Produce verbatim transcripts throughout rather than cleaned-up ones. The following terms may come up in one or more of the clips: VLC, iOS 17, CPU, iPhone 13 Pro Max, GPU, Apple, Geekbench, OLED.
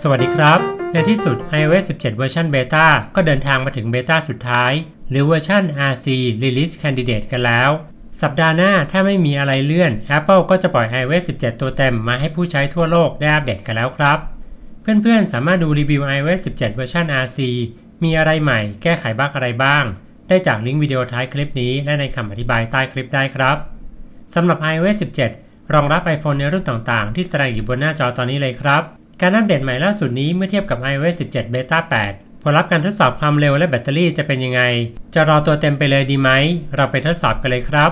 สวัสดีครับในที่สุด ไอโอเอส สิบเจ็ด เวอร์ชัน Beta ก็เดินทางมาถึง Beta สุดท้ายหรือเวอร์ชัน อาร์ ซี Release Candidate กันแล้วสัปดาห์หน้าถ้าไม่มีอะไรเลื่อน Apple ก็จะปล่อย ไอโอเอส สิบเจ็ด ตัวเต็มมาให้ผู้ใช้ทั่วโลกได้อัปเดตกันแล้วครับเพื่อนๆสามารถดูรีวิว ไอโอเอส สิบเจ็ด เวอร์ชัน อาร์ ซี มีอะไรใหม่แก้ไขบั๊กอะไรบ้างได้จากลิงก์วิดีโอท้ายคลิปนี้และในคำอธิบายใต้คลิปได้ครับสำหรับ ไอโอเอส สิบเจ็ด รองรับ iPhone ในรุ่นต่างๆที่แสดงอยู่บนหน้าจอตอนนี้เลยครับการอัปเดตใหม่ล่าสุดนี้เมื่อเทียบกับ ไอโอเอส สิบเจ็ด เบต้า แปด ผลลัพธ์การทดสอบความเร็วและแบตเตอรี่จะเป็นยังไงจะรอตัวเต็มไปเลยดีไหมเราไปทดสอบกันเลยครับ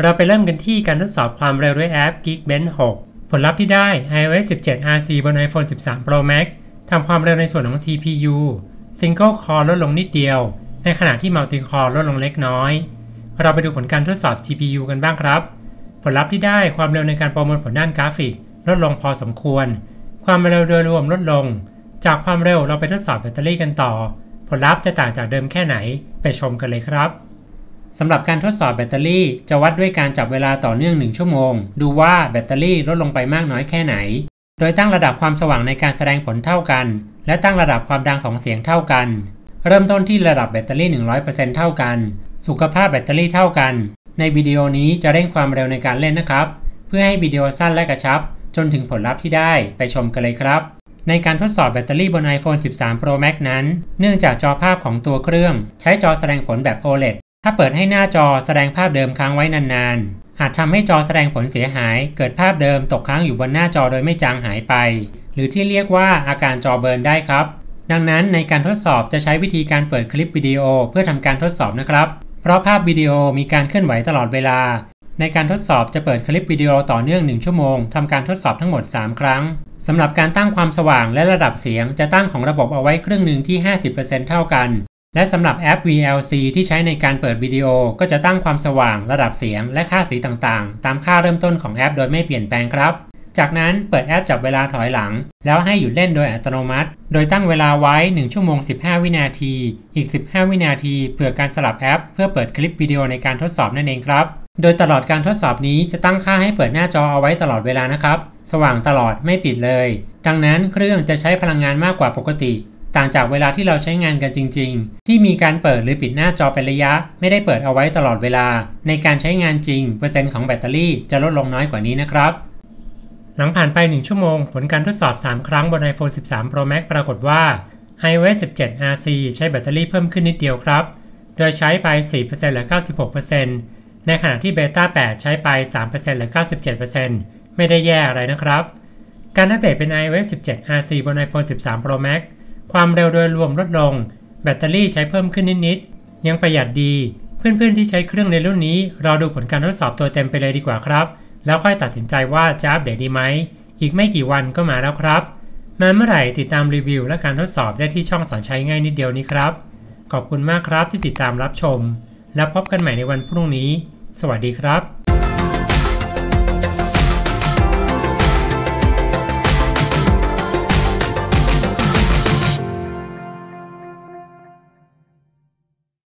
เราไปเริ่มกันที่การทดสอบความเร็วด้วยแอป Geekbench หก ผลลัพธ์ที่ได้ ไอโอเอส สิบเจ็ด อาร์ ซี บน ไอโฟน สิบสาม โปร แม็กซ์ ทำความเร็วในส่วนของ ซี พี ยู Single Core ลดลงนิดเดียวในขณะที่ Multi Core ลดลงเล็กน้อยเราไปดูผลการทดสอบ จี พี ยู กันบ้างครับผลลัพธ์ที่ได้ความเร็วในการประมวลผลด้านกราฟิกลดลงพอสมควรความเร็วโดยรวมลดลงจากความเร็วเราไปทดสอบแบตเตอรี่กันต่อผลลัพธ์จะต่างจากเดิมแค่ไหนไปชมกันเลยครับสำหรับการทดสอบแบตเตอรี่จะวัดด้วยการจับเวลาต่อเนื่องหนึ่งชั่วโมงดูว่าแบตเตอรี่ลดลงไปมากน้อยแค่ไหนโดยตั้งระดับความสว่างในการแสดงผลเท่ากันและตั้งระดับความดังของเสียงเท่ากันเริ่มต้นที่ระดับแบตเตอรี่ หนึ่งร้อยเปอร์เซ็นต์ เท่ากันสุขภาพแบตเตอรี่เท่ากันในวิดีโอนี้จะเร่งความเร็วในการเล่นนะครับเพื่อให้วิดีโอสั้นและกระชับจนถึงผลลัพธ์ที่ได้ไปชมกันเลยครับในการทดสอบแบตเตอรี่บน ไอโฟน สิบสาม โปร แม็กซ์ นั้นเนื่องจากจอภาพของตัวเครื่องใช้จอแสดงผลแบบ โอ แอล อี ดี ถ้าเปิดให้หน้าจอแสดงภาพเดิมค้างไว้นานๆอาจทำให้จอแสดงผลเสียหายเกิดภาพเดิมตกค้างอยู่บนหน้าจอโดยไม่จางหายไปหรือที่เรียกว่าอาการจอเบิร์นได้ครับดังนั้นในการทดสอบจะใช้วิธีการเปิดคลิปวิดีโอเพื่อทำการทดสอบนะครับเพราะภาพวิดีโอมีการเคลื่อนไหวตลอดเวลาในการทดสอบจะเปิดคลิปวิดีโอต่อเนื่องหนึ่งชั่วโมงทำการทดสอบทั้งหมดสามครั้งสำหรับการตั้งความสว่างและระดับเสียงจะตั้งของระบบเอาไว้ครึ่งหนึ่งที่ ห้าสิบเปอร์เซ็นต์ เท่ากันและสำหรับแอป วี แอล ซี ที่ใช้ในการเปิดวิดีโอก็จะตั้งความสว่างระดับเสียงและค่าสีต่างๆตามค่าเริ่มต้นของแอปโดยไม่เปลี่ยนแปลงครับจากนั้นเปิดแอปจับเวลาถอยหลังแล้วให้หยุดเล่นโดยอัตโนมัติโดยตั้งเวลาไว้หนึ่งชั่วโมงสิบห้าวินาทีอีกสิบห้าวินาทีเพื่อการสลับแอปเพื่อเปิดคลิปวิดีโอในการทดสอบนั่นเองครับโดยตลอดการทดสอบนี้จะตั้งค่าให้เปิดหน้าจอเอาไว้ตลอดเวลานะครับสว่างตลอดไม่ปิดเลยดังนั้นเครื่องจะใช้พลังงานมากกว่าปกติต่างจากเวลาที่เราใช้งานกันจริงๆที่มีการเปิดหรือปิดหน้าจอเป็นระยะไม่ได้เปิดเอาไว้ตลอดเวลาในการใช้งานจริงเปอร์เซ็นต์ของแบตเตอรี่จะลดลงน้อยกว่านี้นะครับหลังผ่านไปหนึ่งชั่วโมงผลการทดสอบสามครั้งบน ไอโฟน สิบสาม โปร แม็กซ์ ปรากฏว่า ไอโอเอส สิบเจ็ด อาร์ ซี ใช้แบตเตอรี่เพิ่มขึ้นนิดเดียวครับโดยใช้ไป สี่เปอร์เซ็นต์ และ เก้าสิบหกเปอร์เซ็นต์ในขณะที่ เบต้า แปด ใช้ไป สามเปอร์เซ็นต์ หรือ เก้าสิบเจ็ดเปอร์เซ็นต์ ไม่ได้แย่อะไรนะครับการอัปเดตเป็น ไอโอเอส สิบเจ็ด อาร์ ซี บน ไอโฟน สิบสาม โปร แม็กซ์ ความเร็วโดยรวมลดลงแบตเตอรี่ใช้เพิ่มขึ้นนิดๆยังประหยัดดีเพื่อนๆที่ใช้เครื่องในรุ่นนี้รอดูผลการทดสอบตัวเต็มไปเลยดีกว่าครับแล้วค่อยตัดสินใจว่าจะอัปเดตดีไหมอีกไม่กี่วันก็มาแล้วครับมาเมื่อไหร่ติดตามรีวิวและการทดสอบได้ที่ช่องสอนใช้ง่ายนิดเดียวนี้ครับขอบคุณมากครับที่ติดตามรับชมแล้วพบกันใหม่ในวันพรุ่งนี้สวัสดีครับ